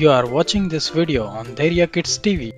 You are watching this video on Dhairya Kids TV.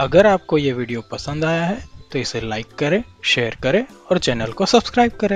अगर आपको ये वीडियो पसंद आया है तो इसे लाइक करें, शेयर करें और चैनल को सब्सक्राइब करें।